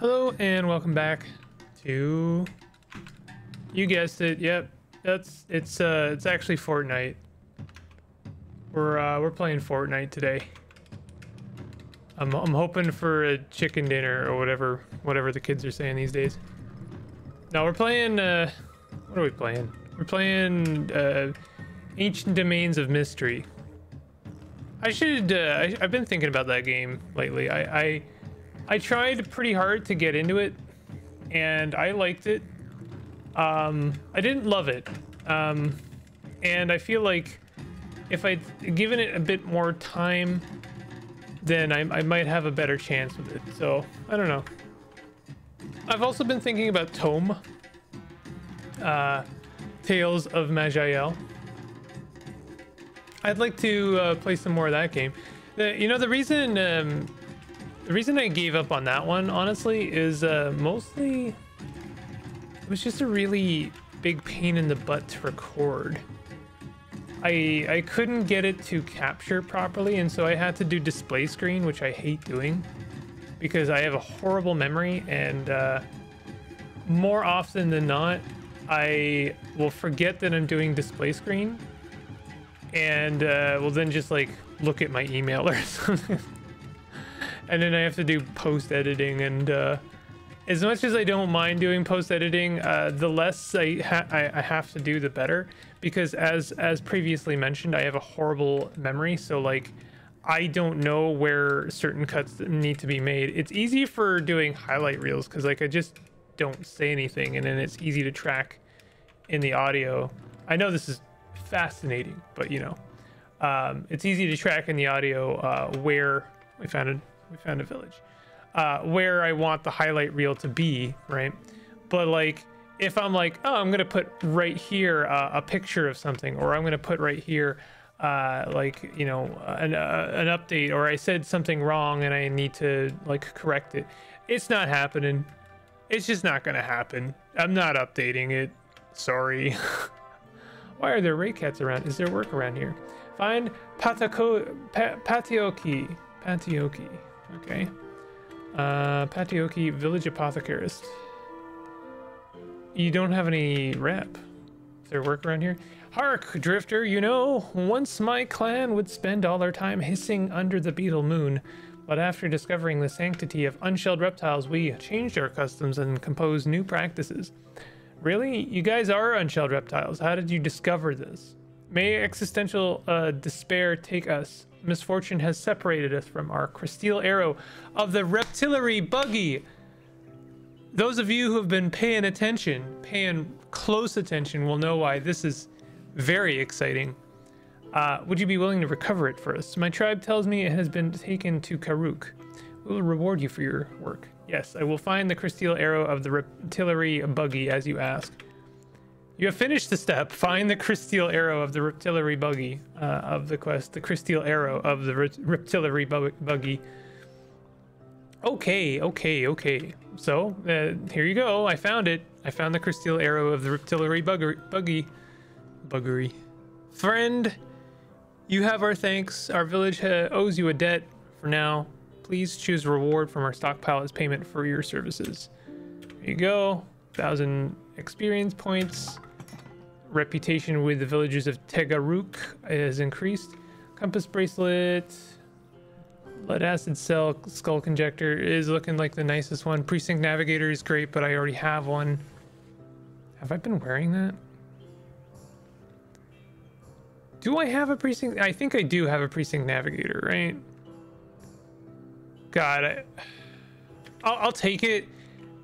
Hello and welcome back to, you guessed it, yep, that's it's actually Fortnite. We're playing Fortnite today. I'm hoping for a chicken dinner or whatever the kids are saying these days. Now we're playing what are we playing? We're playing Ancient Domains of Mystery. I should I've been thinking about that game lately. I tried pretty hard to get into it, and I liked it. I didn't love it, and I feel like if I'd given it a bit more time, then I might have a better chance with it. So I don't know. I've also been thinking about Tome, Tales of Majael. I'd like to play some more of that game. The reason I gave up on that one, honestly, is mostly it was just a really big pain in the butt to record. I couldn't get it to capture properly, and so I had to do display screen, which I hate doing because I have a horrible memory, and more often than not, I will forget that I'm doing display screen, and will then just like look at my email or something. And then I have to do post editing, and as much as I don't mind doing post editing, the less I have to do, the better, because as previously mentioned, I have a horrible memory. So like, I don't know where certain cuts need to be made. It's easy for doing highlight reels because like I just don't say anything, and then it's easy to track in the audio. I know this is fascinating, but you know, it's easy to track in the audio where we found it. We found a village where I want the highlight reel to be, right? But like, if I'm like, oh, I'm gonna put right here a picture of something, or I'm gonna put right here like, you know, an update, or I said something wrong and I need to like correct it, it's not happening. It's just not gonna happen. I'm not updating it, sorry. Why are there ray cats around? Is there work around here? Find Patooki. Okay. Patooki, village apothecarist. You don't have any rep. Is there work around here? Hark, drifter, you know, once my clan would spend all our time hissing under the beetle moon, but after discovering the sanctity of unshelled reptiles, we changed our customs and composed new practices. Really? You guys are unshelled reptiles. How did you discover this? May existential despair take us. Misfortune has separated us from our crystal arrow of the reptiliary buggy. Those of you who have been paying close attention will know why this is very exciting. Would you be willing to recover it for us? My tribe tells me it has been taken to Karuk. We will reward you for your work. Yes, I will find the crystal arrow of the reptiliary buggy as you ask. You have finished the step. Find the crystal arrow of the reptiliary buggy of the quest. The crystal arrow of the reptiliary buggy. Okay. So here you go. I found it. I found the crystal arrow of the reptiliary buggery. Friend, you have our thanks. Our village owes you a debt. For now, please choose reward from our stockpile as payment for your services. There you go. 1,000 experience points. Reputation with the villagers of Tegaruk is increased. Compass bracelet, lead acid cell, skull conjector is looking like the nicest one. Precinct navigator is great, but I already have one. Have I been wearing that? Do I have a precinct? I think I do have a precinct navigator, right? God, I'll take it.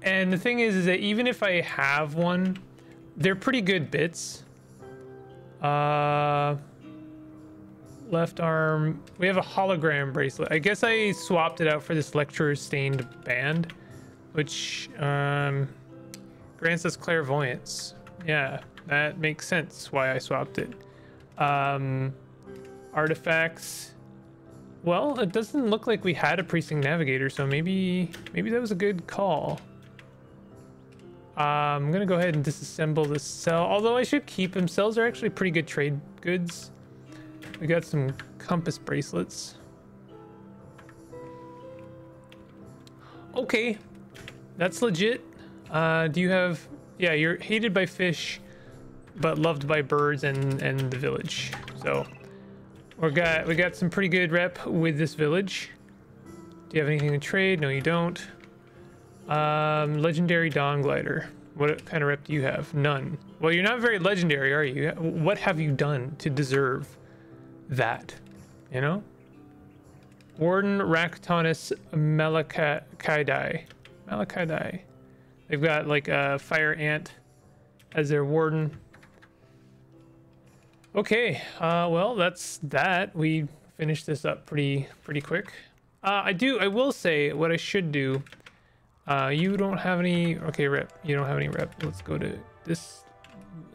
And the thing is that even if I have one, they're pretty good bits. Left arm. We have a hologram bracelet. I guess I swapped it out for this lecturer's stained band, which grants us clairvoyance. Yeah, that makes sense why I swapped it. Artifacts. Well, it doesn't look like we had a precinct navigator, so maybe that was a good call. I'm gonna go ahead and disassemble this cell, although I should keep them. Cells are actually pretty good trade goods. We got some compass bracelets. Okay, That's legit. Do you have... Yeah, you're hated by fish, but loved by birds and the village. So we got some pretty good rep with this village. Do you have anything to trade? No, you don't. Legendary Dawn Glider. What kind of rep do you have? None. Well, you're not very legendary, are you? What have you done to deserve that? You know? Warden Ractonus Melakaidai. Melakaidai. They've got like a fire ant as their warden. Okay, well, that's that. We finished this up pretty quick. I will say what I should do. You don't have any, okay, rep. You don't have any rep. Let's go to this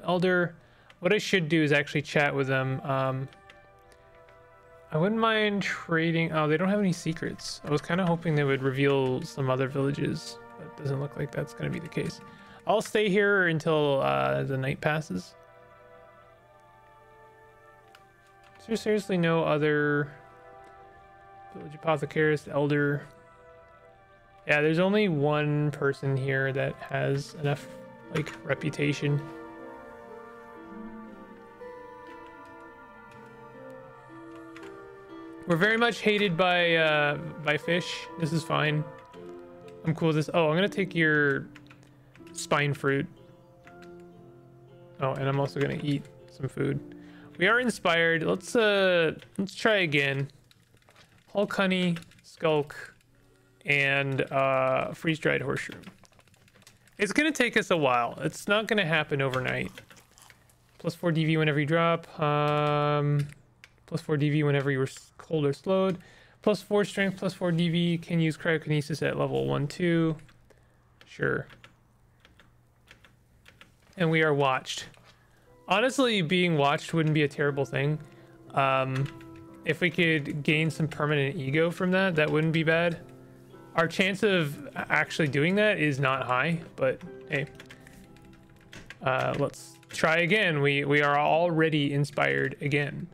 elder. What I should do is actually chat with them. I wouldn't mind trading. Oh, they don't have any secrets. I was kind of hoping they would reveal some other villages. But doesn't look like that's going to be the case. I'll stay here until the night passes. Is there seriously no other village apothecaries, elder? Yeah, there's only one person here that has enough, like, reputation. We're very much hated by fish. This is fine. I'm cool with this. Oh, I'm gonna take your spine fruit. Oh, and I'm also gonna eat some food. We are inspired. Let's try again. Hulk honey, skulk, and freeze-dried horseshoe. It's gonna take us a while. It's not gonna happen overnight. Plus 4 DV whenever you drop. Plus 4 DV whenever you're cold or slowed. Plus 4 strength, plus 4 DV. Can use cryokinesis at level 1-2. Sure. And we are watched. Honestly, being watched wouldn't be a terrible thing. If we could gain some permanent ego from that, that wouldn't be bad. Our chance of actually doing that is not high, but hey, let's try again. We are already inspired again.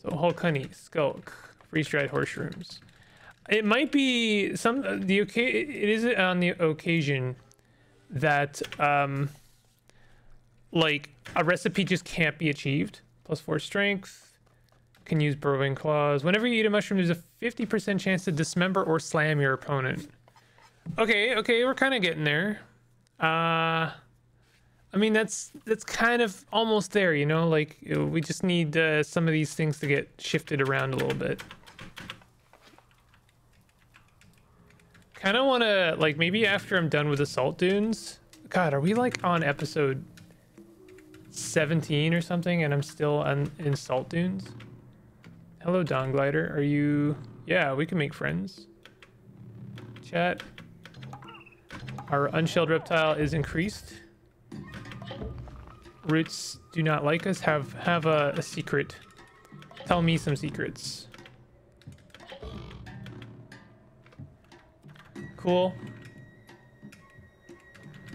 So Hulk honey, skulk, freeze-dried horse rooms. It might be some the okay. It is on the occasion that like a recipe just can't be achieved. Plus 4 strength. Can use burrowing claws. Whenever you eat a mushroom, there's a 50% chance to dismember or slam your opponent. Okay, we're kind of getting there. I mean, that's kind of almost there, you know? Like, we just need some of these things to get shifted around a little bit. Kind of want to, like, maybe after I'm done with Assault Dunes. God, are we, like, on episode 17 or something, and I'm still in Salt Dunes? Hello, Dawn Glider. Are you... Yeah, we can make friends. Chat. Our unshelled reptile is increased. Roots do not like us. Have a secret. Tell me some secrets. Cool.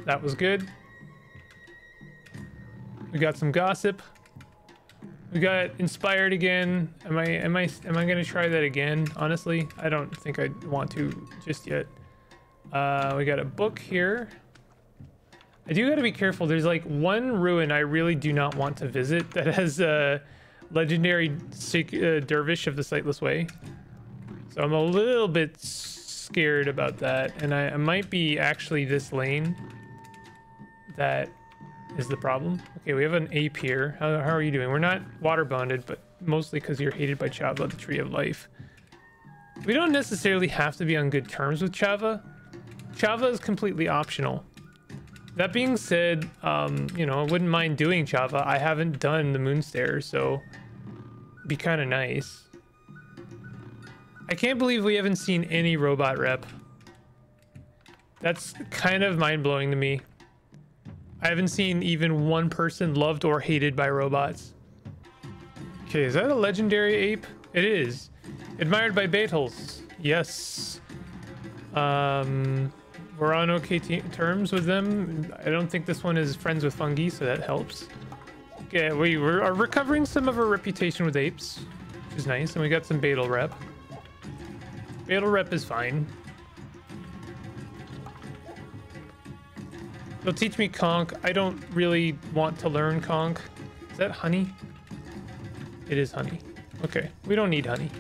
That was good. We got some gossip. We got inspired again. Am I gonna try that again? Honestly, I don't think I want to just yet. We got a book here. I do gotta be careful. There's like one ruin I really do not want to visit that has a legendary dervish of the Sightless Way. So I'm a little bit scared about that, and I might be actually this lane that is the problem. Okay, we have an ape here. How are you doing? We're not water bonded, but mostly because you're hated by Chava, the Tree of Life. We don't necessarily have to be on good terms with Chava. Chava is completely optional. That being said, you know, I wouldn't mind doing Chava. I haven't done the Moonstare, so it'd be kind of nice. I can't believe we haven't seen any robot rep. That's kind of mind-blowing to me. I haven't seen even one person loved or hated by robots. Okay, is that a legendary ape? It is. Admired by Beetles. Yes. We're on okay terms with them. I don't think this one is friends with fungi, so that helps. Okay, we are recovering some of our reputation with apes, which is nice, and we got some Beetle rep. Beetle rep is fine. You'll teach me conch. I don't really want to learn conch. Is that honey? It is honey. Okay, we don't need honey.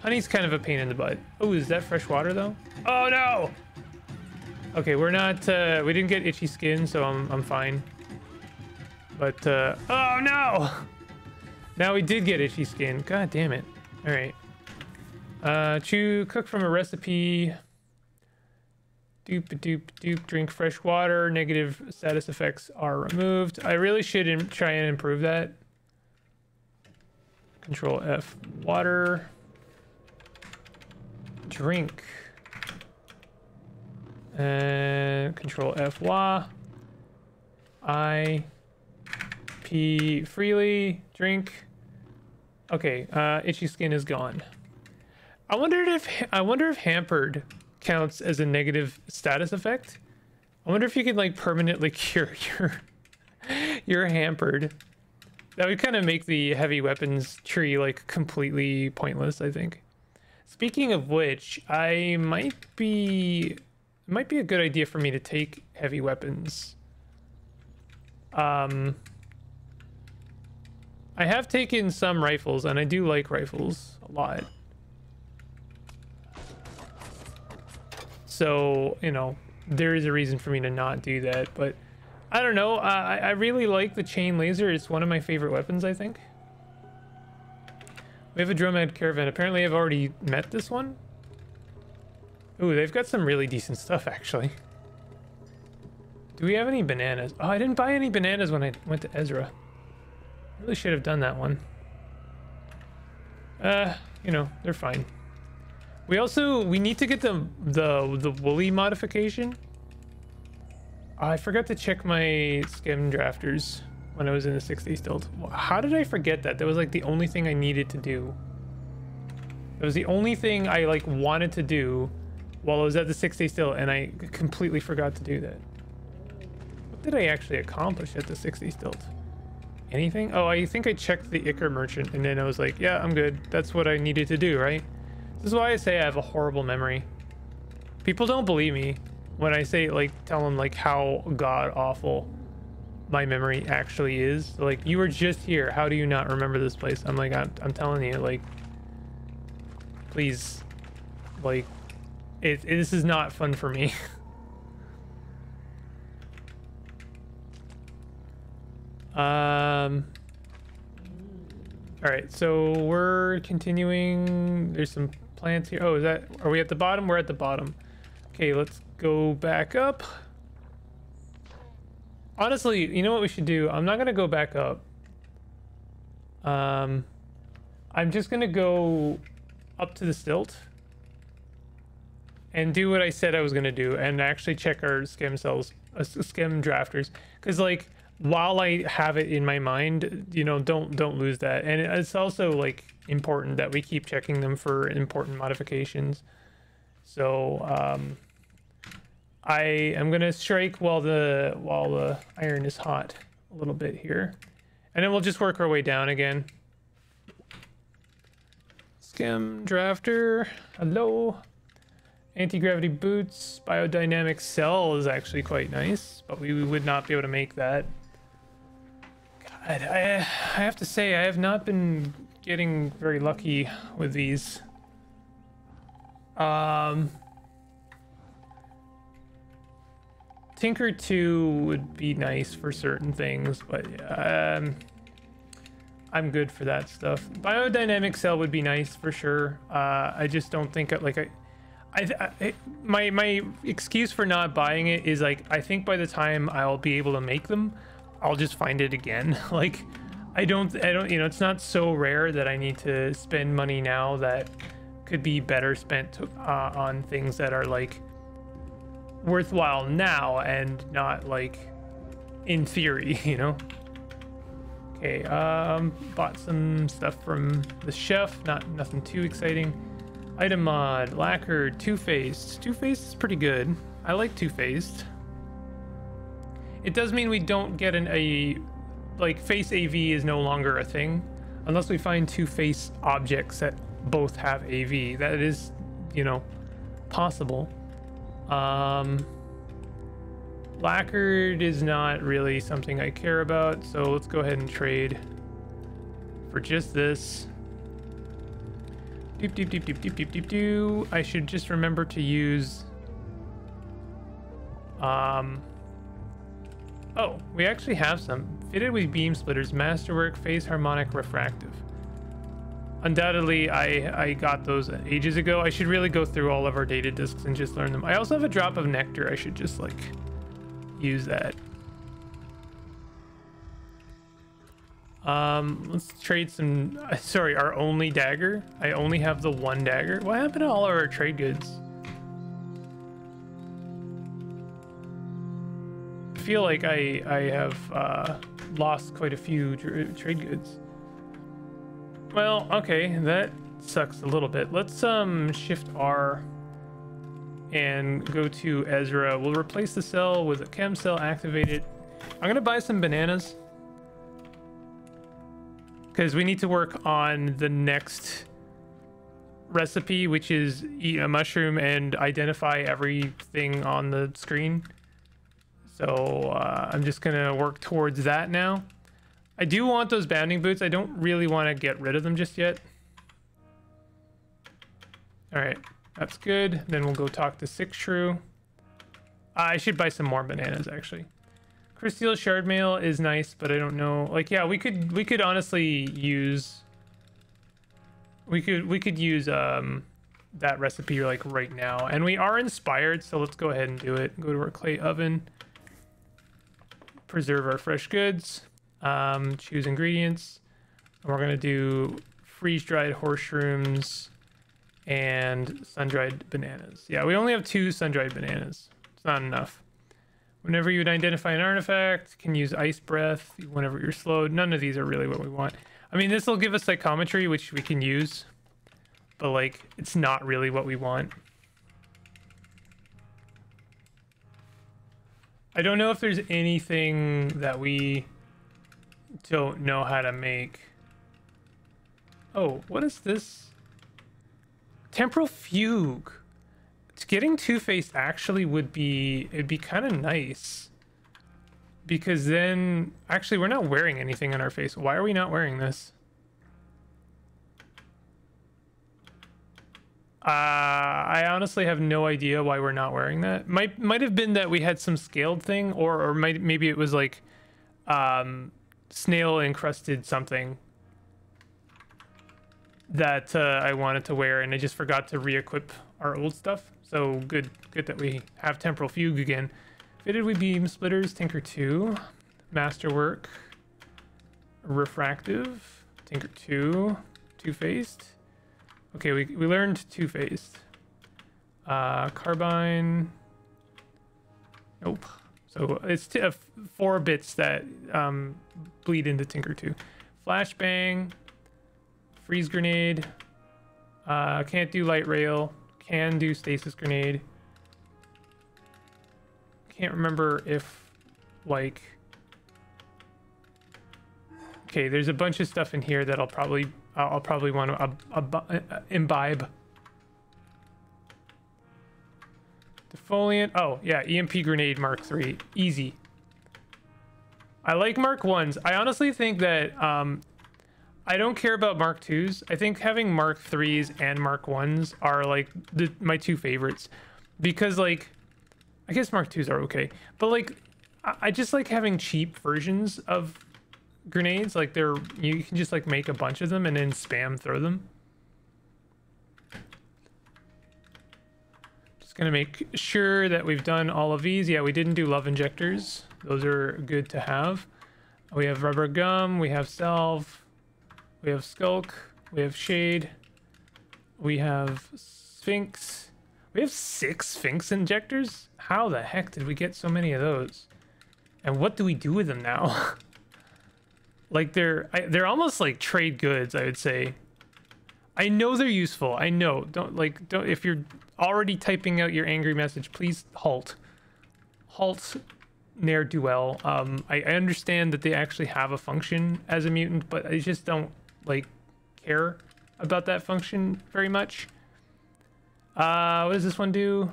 Honey's kind of a pain in the butt. Oh, is that fresh water though? Oh no! Okay, we're not, we didn't get itchy skin, so I'm fine. But, oh no! Now we did get itchy skin. God damn it. All right. Chew, cook from a recipe. Doop, doop, doop, drink fresh water. Negative status effects are removed. I really should try and improve that. Control F, water. Drink. And Control F, wa. I. P, freely. Drink. Okay, itchy skin is gone. I wonder if hampered counts as a negative status effect. I wonder if you could like permanently cure your hampered. That would kind of make the heavy weapons tree like completely pointless, I think. Speaking of which, I might be a good idea for me to take heavy weapons. I have taken some rifles, and I do like rifles a lot. So, you know, there is a reason for me to not do that, but I don't know. I really like the chain laser. It's one of my favorite weapons, I think. We have a Dromad caravan. Apparently, I've already met this one. Ooh, they've got some really decent stuff, actually. Do we have any bananas? Oh, I didn't buy any bananas when I went to Ezra. Really should have done that one. You know, they're fine. We need to get the woolly modification. I forgot to check my skim drafters when I was in the 6 days build. How did I forget that? That was like the only thing I needed to do. That was the only thing I like wanted to do while I was at the 6 days still, and I completely forgot to do that. What did I actually accomplish at the 6 days tilt? Anything? Oh, I think I checked the Ichor merchant, and then I was like, yeah, I'm good. That's what I needed to do, right? This is why I say I have a horrible memory. People don't believe me when I say, like, tell them, like, how god-awful my memory actually is. Like, you were just here. How do you not remember this place? I'm like, I'm telling you, like, please, like, this is not fun for me. All right, so we're continuing. There's some plants here. Oh, are we at the bottom? We're at the bottom. Okay, let's go back up. Honestly, you know what we should do? I'm not gonna go back up. I'm just gonna go up to the stilt and do what I said I was gonna do, and actually check our skim drafters, because like, while I have it in my mind, you know, don't lose that. And it's also like important that we keep checking them for important modifications. So I am gonna strike while the iron is hot a little bit here, and then we'll just work our way down again. Skim drafter, hello. Anti-gravity boots, biodynamic cell is actually quite nice, but we would not be able to make that. God, I have to say, I have not been getting very lucky with these. Tinker 2 would be nice for certain things, but I'm good for that stuff. Biodynamic cell would be nice for sure. I just don't think my excuse for not buying it is like, I think by the time I'll be able to make them, I'll just find it again. Like, I don't, you know, it's not so rare that I need to spend money now that could be better spent on things that are like worthwhile now and not like in theory, you know. Okay, bought some stuff from the chef. Nothing too exciting. Item mod, lacquer, two-faced. Two-faced is pretty good. I like two-faced. It does mean we don't get like, face AV is no longer a thing. Unless we find two-faced objects that both have AV. That is, you know, possible. Blackguard is not really something I care about, so let's go ahead and trade for just this. Doop, doop, doop, doop, doop, doop, doop, doop. I should just remember to use... Oh, we actually have some. Fitted with beam splitters, masterwork, phase harmonic, refractive. Undoubtedly, I got those ages ago. I should really go through all of our data discs and just learn them. I also have a drop of nectar. I should just, like, use that. Let's trade some... Sorry, our only dagger. I only have the one dagger. What happened to all of our trade goods? I feel like I have lost quite a few trade goods. Well, okay, that sucks a little bit. Let's shift R and go to Ezra. We'll replace the cell with a chem cell, activate it. I'm gonna buy some bananas, because we need to work on the next recipe, which is eat a mushroom and identify everything on the screen. So I'm just gonna work towards that now. I do want those bounding boots. I don't really want to get rid of them just yet. All right, that's good. Then we'll go talk to Six Shrew. I should buy some more bananas, actually. Crystal shard mail is nice, but I don't know. Like, yeah, we could honestly use. We could use that recipe like right now, and we are inspired, so let's go ahead and do it. Go to our clay oven. Preserve our fresh goods. Choose ingredients, and we're gonna do freeze-dried mushrooms and sun-dried bananas. Yeah, we only have 2 sun-dried bananas. It's not enough. Whenever you would identify an artifact, can use ice breath whenever you're slowed. None of these are really what we want. I mean, this will give us psychometry, which we can use, but like, it's not really what we want. I don't know if there's anything that we don't know how to make. Oh, what is this? Temporal fugue. It's getting Two-Faced actually would be, it'd be kind of nice, because then actually we're not wearing anything on our face. Why are we not wearing this? I honestly have no idea why we're not wearing that. Might have been that we had some scaled thing, or maybe it was like snail encrusted something that I wanted to wear, and I just forgot to re-equip our old stuff. So good that we have temporal fugue again. Fitted with beam splitters, tinker 2, masterwork, refractive, tinker 2, two-faced. Okay, we learned two-faced. Carbine, nope. So it's 4 bits that bleed into Tinker 2. Flashbang, freeze grenade, can't do light rail, can do stasis grenade. Can't remember if, like... Okay, there's a bunch of stuff in here that I'll probably want to imbibe. Defoliant. Oh yeah, EMP grenade Mark 3, easy. I like Mark 1s. I honestly think that I don't care about Mark 2s. I think having Mark 3s and Mark 1s are like my 2 favorites, because like, I guess Mark 2s are okay, but like I just like having cheap versions of grenades. Like, they're, you can just like make a bunch of them and then spam throw them. Gonna make sure that we've done all of these. Yeah, we didn't do love injectors. Those are good to have. We have rubber gum, we have salve, we have skulk, we have shade, we have sphinx. We have 6 sphinx injectors. How the heck did we get so many of those, and what do we do with them now? Like, they're almost like trade goods, I would say. I know they're useful. I know. Don't, if you're already typing out your angry message, please halt. Halt ne'er-do-well. I understand that they actually have a function as a mutant, but I just don't, like, care about that function very much. What does this one do?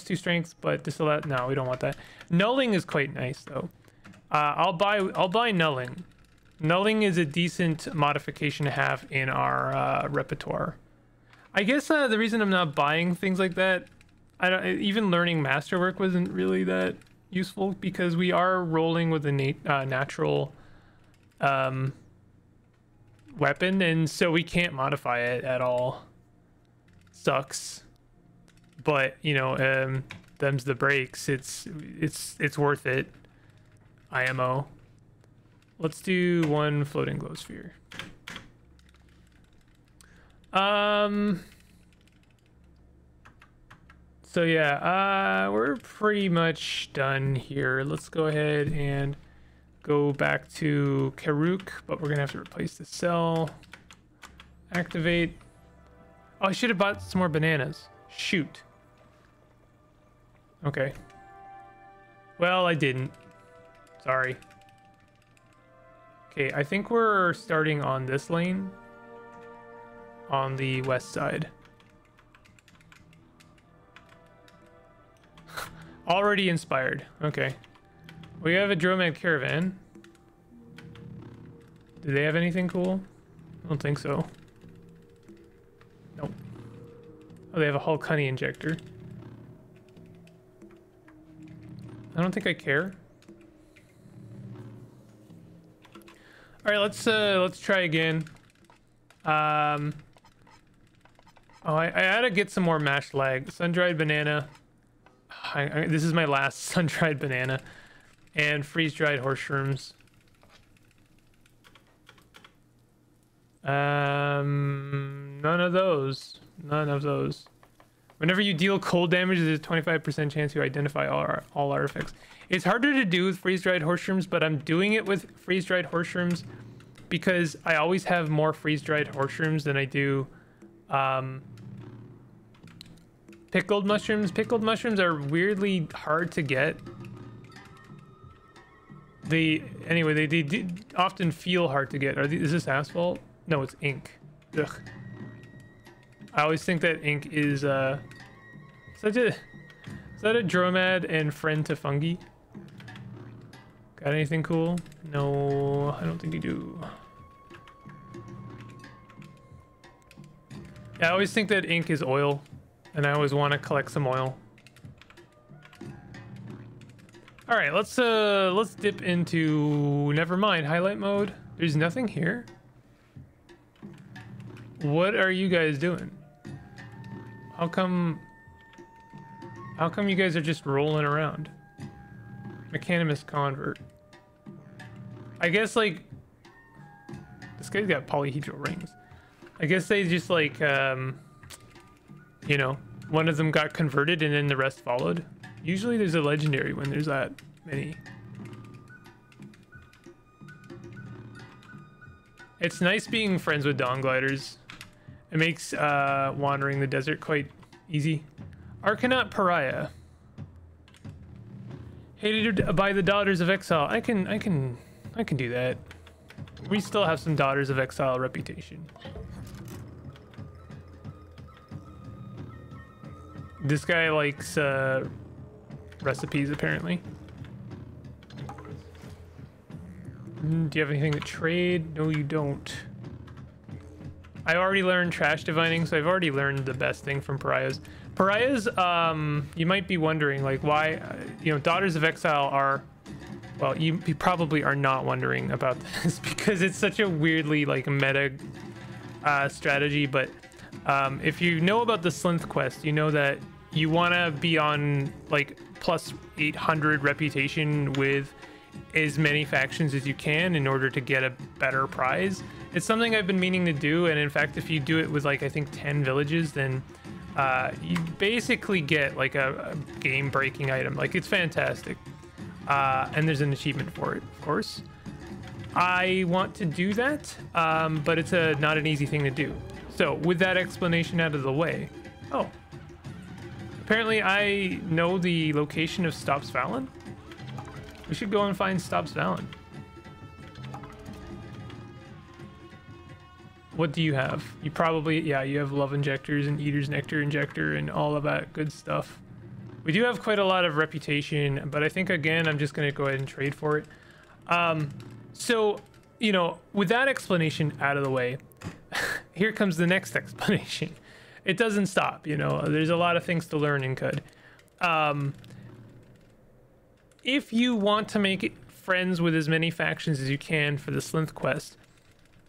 +2 strength, but disallow. No, we don't want that. Nulling is quite nice though. I'll buy nulling. Nulling is a decent modification to have in our repertoire. I guess the reason I'm not buying things like that, even learning masterwork wasn't really that useful because we are rolling with a natural weapon, and so we can't modify it at all. Sucks, but you know, them's the breaks. It's worth it. IMO. Let's do one floating glow sphere. So yeah, we're pretty much done here. Let's go ahead and go back to Karuk, but we're gonna have to replace the cell. Activate. Oh, I should have bought some more bananas. Shoot. Okay. Well, I didn't. Sorry. Okay, I think we're starting on this lane on the west side. Already inspired. Okay. We have a Dromad caravan. Do they have anything cool? I don't think so. Nope. Oh, they have a Hulk honey injector. I don't think I care. All right, let's try again. I gotta get some more mash lag. Sun-dried banana. This is my last sun-dried banana, and freeze-dried horseshrooms. None of those. None of those. Whenever you deal cold damage, there's a 25% chance you identify all artifacts. It's harder to do with freeze-dried horseshrooms, but I'm doing it with freeze-dried horseshrooms because I always have more freeze-dried horseshrooms than I do pickled mushrooms. Pickled mushrooms are weirdly hard to get. Anyway, they do often feel hard to get. Is this asphalt? No, it's ink. Ugh. I always think that ink is such a Dromad and friend to fungi. Got anything cool? No, I don't think you do. Yeah, I always think that ink is oil, and I always want to collect some oil. All right, let's dip into never mind highlight mode. There's nothing here. What are you guys doing? How come you guys are just rolling around? Mechanimus convert. I guess, like, this guy's got polyhedral rings. I guess they just, like, you know, one of them got converted and then the rest followed. Usually there's a legendary when there's that many. It's nice being friends with dawn gliders. It makes wandering the desert quite easy. Arcanaut Pariah. Hated by the Daughters of Exile. I can do that. We still have some Daughters of Exile reputation. This guy likes recipes apparently. Do you have anything to trade? No, you don't. I already learned trash divining, so I've already learned the best thing from Pariahs. Pariahs, you might be wondering, like, why, you know, Daughters of Exile are, well, you probably are not wondering about this because it's such a weirdly, like, meta strategy. But if you know about the Slynth quest, you know that you want to be on, like, +800 reputation with as many factions as you can in order to get a better prize. It's something I've been meaning to do, and in fact, if you do it with, like, I think 10 villages, then you basically get, like, a game-breaking item. Like, it's fantastic. And there's an achievement for it, of course. I want to do that, but it's not an easy thing to do. So, with that explanation out of the way... Oh. Apparently, I know the location of Stobsvalen. We should go and find Stobsvalen. What do you have? You probably, yeah, you have love injectors and eater's nectar injector and all of that good stuff. We do have quite a lot of reputation, but I think, again, I'm just going to go ahead and trade for it. So, you know, with that explanation out of the way, here comes the next explanation. It doesn't stop, you know. There's a lot of things to learn in Qud. If you want to make friends with as many factions as you can for the Slynth quest,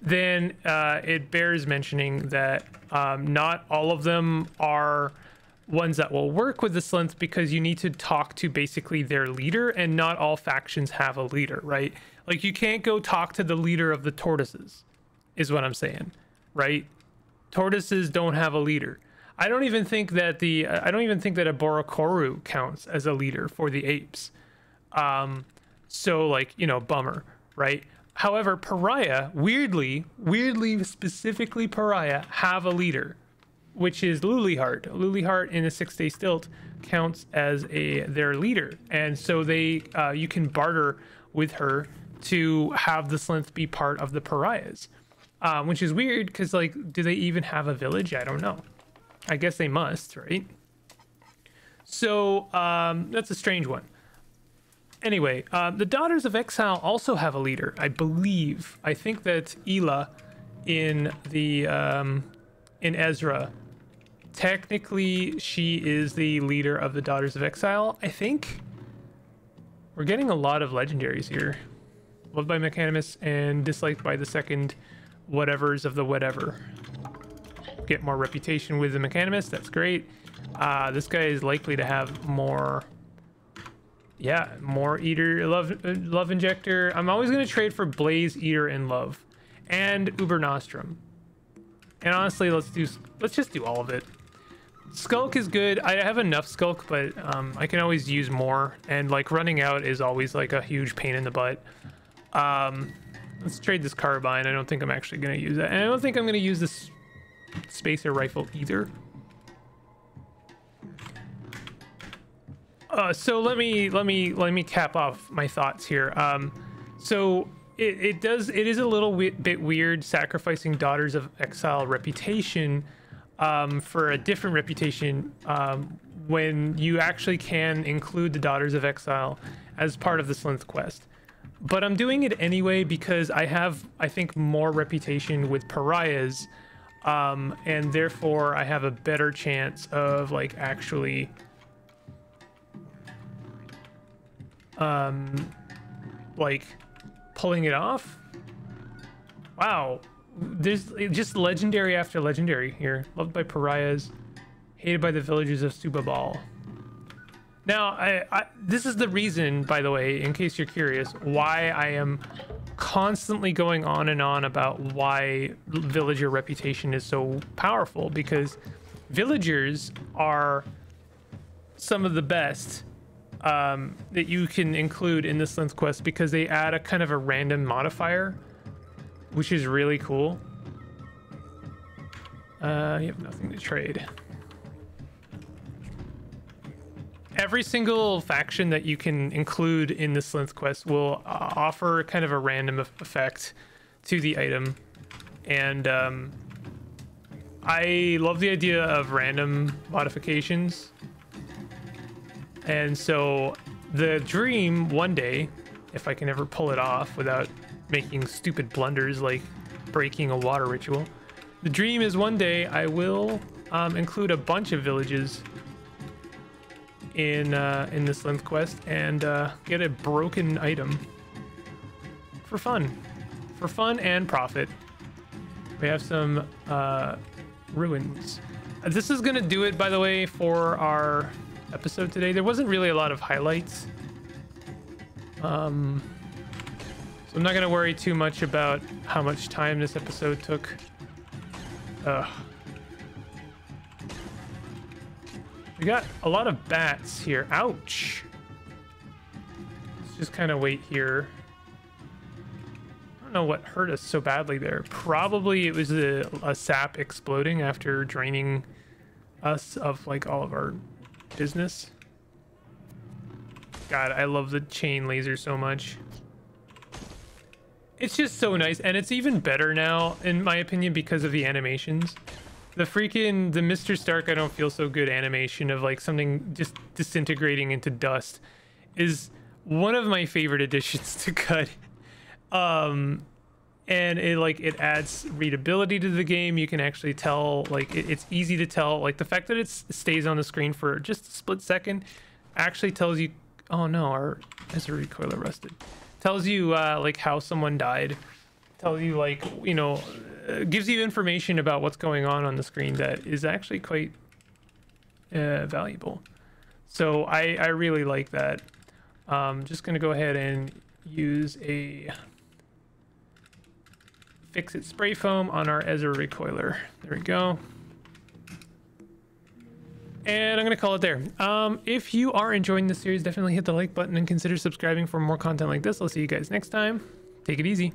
then it bears mentioning that not all of them are ones that will work with the Slynth, because you need to talk to basically their leader, and not all factions have a leader, right? Like, you can't go talk to the leader of the Tortoises, is what I'm saying, right? Tortoises don't have a leader. I don't even think that a Borokoru counts as a leader for the apes. So, like, you know, bummer, right? However, Pariah, weirdly, specifically Pariah, have a leader, which is Lulihart. Lulihart in the 6-day stilt counts as their leader, and so they you can barter with her to have the Slynth be part of the Pariahs, which is weird, because, like, do they even have a village? I don't know. I guess they must, right? So that's a strange one. Anyway, the Daughters of Exile also have a leader, I believe. I think that Ela in Ezra, technically she is the leader of the Daughters of Exile, I think. We're getting a lot of legendaries here. Loved by Mechanimus and disliked by the second whatevers of the whatever. Get more reputation with the Mechanimus, that's great. This guy is likely to have more... yeah, more Eater, Love Injector. I'm always going to trade for Blaze, Eater, and Love. And Uber Nostrum. And honestly, let's just do all of it. Skulk is good. I have enough Skulk, but I can always use more. And, like, running out is always, like, a huge pain in the butt. Let's trade this Carbine. I don't think I'm actually going to use that. And I don't think I'm going to use this Spacer Rifle either. So let me cap off my thoughts here. So it is a little bit weird sacrificing Daughters of Exile reputation for a different reputation when you actually can include the Daughters of Exile as part of the Slynth quest. But I'm doing it anyway because I have, I think, more reputation with Pariahs, and therefore I have a better chance of, like, actually like pulling it off. Wow, there's just legendary after legendary here. Loved by Pariahs, hated by the villagers of Subabal. Now this is the reason, by the way, in case you're curious, why I am constantly going on and on about why villager reputation is so powerful, because villagers are some of the best that you can include in the Slynth quest, because they add a kind of a random modifier, which is really cool. You have nothing to trade. Every single faction that you can include in the Slynth quest will offer kind of a random effect to the item, and I love the idea of random modifications. And so the dream one day, if I can ever pull it off without making stupid blunders like breaking a water ritual, the dream is one day I will include a bunch of villages in this Slynth quest and get a broken item for fun and profit. We have some ruins. This is gonna do it, by the way, for our episode today. There wasn't really a lot of highlights, so I'm not gonna worry too much about how much time this episode took. We got a lot of bats here. Ouch. Let's just kind of wait here. I don't know what hurt us so badly there. Probably it was a sap exploding after draining us of, like, all of our business. God, I love the chain laser so much. It's just so nice, and it's even better now, in my opinion, because of the animations. The Mr. Stark I don't feel so good animation of like something just disintegrating into dust is one of my favorite additions to Qud. And it like it adds readability to the game. You can actually tell, like it's easy to tell, like the fact that it stays on the screen for just a split second actually tells you, oh no, our Ezra recoiler rusted, tells you like how someone died, tells you like, you know, gives you information about what's going on the screen that is actually quite valuable. So I really like that. Just gonna go ahead and use a fix it spray foam on our Ezra recoiler. There we go. And I'm gonna call it there. If you are enjoying this series, definitely hit the like button and consider subscribing for more content like this. I'll see you guys next time. Take it easy.